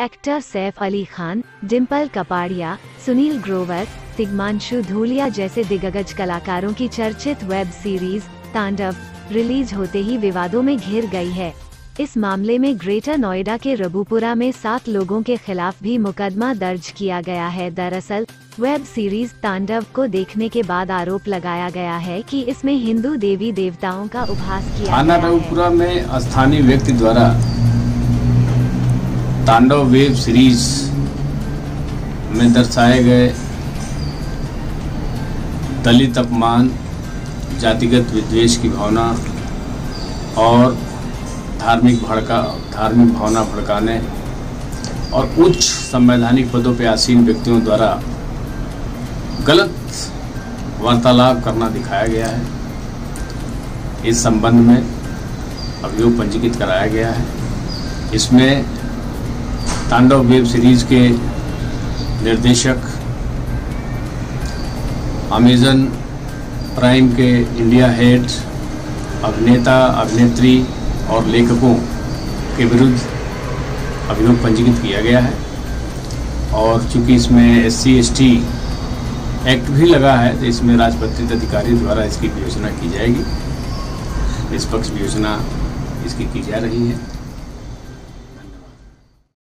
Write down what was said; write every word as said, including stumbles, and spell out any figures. Actor Saif Ali Khan, Dimple Kapadia, Sunil Grover, Tigmanshu Dhulia जैसे दिग्गज कलाकारों की चर्चित वेब सीरीज तांडव रिलीज होते ही विवादों में घिर गई है। इस मामले में ग्रेटर नोएडा के रबूपुरा में सात लोगों के खिलाफ भी मुकदमा दर्ज किया गया है। दरअसल वेब सीरीज तांडव को देखने के बाद आरोप लगाया गया है कि इसमें हिंदू देवी देवताओं का उपहास किया गया है। थाना रबूपुरा में स्थानीय व्यक्ति द्वारा तांडव वेब सीरीज में दर्शाए गए दलित अपमान, जातिगत विद्वेष की भावना और धार्मिक भड़का धार्मिक भावना भड़काने और उच्च संवैधानिक पदों पर आसीन व्यक्तियों द्वारा गलत वार्तालाप करना दिखाया गया है। इस संबंध में अभियोग पंजीकृत कराया गया है। इसमें तांडव वेब सीरीज के निर्देशक, अमेजन प्राइम के इंडिया हेड, अभिनेता अभिनेत्री और लेखकों के विरुद्ध अभियोग पंजीकृत किया गया है। और चूँकि इसमें S C S T act भी लगा है तो इसमें राजपत्रित अधिकारी द्वारा इसकी योजना की जाएगी। निष्पक्ष योजना इसकी की जा रही है।